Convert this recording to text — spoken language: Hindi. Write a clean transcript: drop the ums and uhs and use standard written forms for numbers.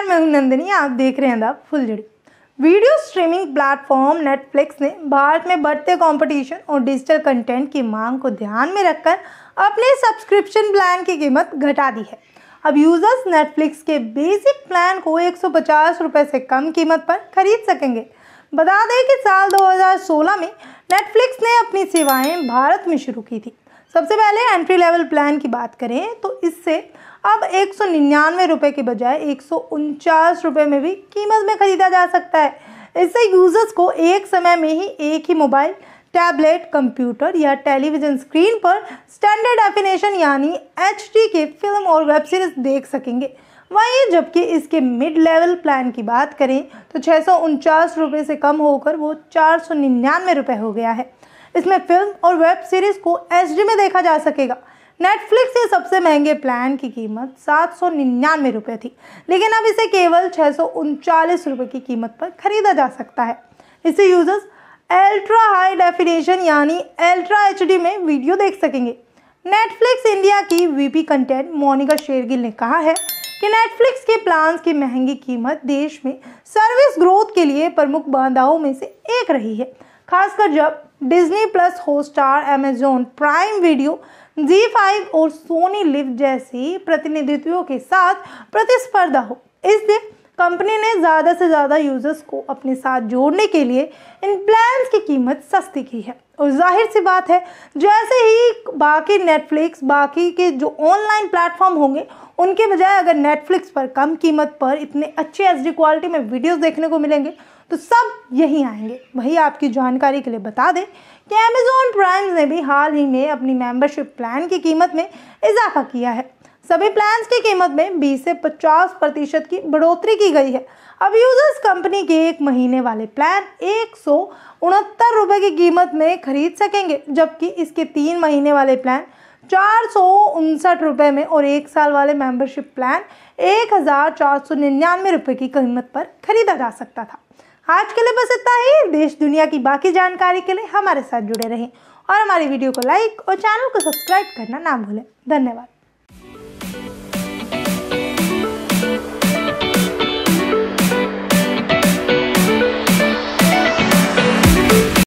नमस्कार, मैं हूं नंदिनी, आप देख रहे हैं द फुलझड़ी। वीडियो स्ट्रीमिंग प्लेटफॉर्म नेटफ्लिक्स ने भारत में बढ़ते कंपटीशन और डिजिटल कंटेंट की मांग को ध्यान में रखकर अपने सब्सक्रिप्शन प्लान की कीमत घटा दी है। अब यूजर्स नेटफ्लिक्स के बेसिक प्लान को 150 रुपये से कम कीमत पर खरीद सकेंगे। बता दें कि साल 2016 में नेटफ्लिक्स ने अपनी सेवाएँ भारत में शुरू की थी। सबसे पहले एंट्री लेवल प्लान की बात करें तो इससे अब 199 रुपये के बजाय 149 रुपये में भी कीमत में ख़रीदा जा सकता है। इससे यूज़र्स को एक समय में ही एक ही मोबाइल, टैबलेट, कंप्यूटर या टेलीविज़न स्क्रीन पर स्टैंडर्ड डेफिनेशन यानी HD के फिल्म और वेब सीरीज़ देख सकेंगे। वहीं जबकि इसके मिड लेवल प्लान की बात करें तो 649 रुपये से कम होकर वो 499 रुपये हो गया है। इसमें फिल्म और वेब सीरीज़ को HD में देखा जा सकेगा। नेटफ्लिक्स के सबसे महंगे प्लान की कीमत 799 रुपये थी, लेकिन अब इसे केवल 639 रुपये की कीमत पर खरीदा जा सकता है। इससे यूजर्स अल्ट्रा हाई डेफिनेशन यानी अल्ट्रा HD में वीडियो देख सकेंगे। नेटफ्लिक्स इंडिया की VP कंटेंट मोनिका शेरगिल ने कहा है कि नेटफ्लिक्स के प्लान की महंगी कीमत देश में सर्विस ग्रोथ के लिए प्रमुख बाधाओं में से एक रही है, खासकर जब Disney plus Hotstar, Amazon Prime video, G5 और सोनी लिव जैसी प्रतिनिधित्वों के साथ प्रतिस्पर्धा हो। इसलिए कंपनी ने ज़्यादा से ज़्यादा यूजर्स को अपने साथ जोड़ने के लिए इन प्लान्स की कीमत सस्ती की है। और जाहिर सी बात है, जैसे ही बाकी के जो ऑनलाइन प्लेटफॉर्म होंगे उनके बजाय अगर नेटफ्लिक्स पर कम कीमत पर इतने अच्छे HD क्वालिटी में वीडियोस देखने को मिलेंगे तो सब यहीं आएंगे। वही आपकी जानकारी के लिए बता दें कि अमेज़न प्राइम ने भी हाल ही में अपनी मेंबरशिप प्लान की कीमत में इजाफा किया है। सभी प्लान्स की कीमत में 20 से 50% की बढ़ोतरी की गई है। अब यूजर्स कंपनी के एक महीने वाले प्लान 169 रुपये की कीमत में खरीद सकेंगे, जबकि इसके 3 महीने वाले प्लान 459 रुपये में और 1 साल वाले मेंबरशिप प्लान 1499 रुपये की कीमत पर खरीदा जा सकता था। आज के लिए बस इतना ही। देश दुनिया की बाकी जानकारी के लिए हमारे साथ जुड़े रहें और हमारी वीडियो को लाइक और चैनल को सब्सक्राइब करना ना भूलें। धन्यवाद।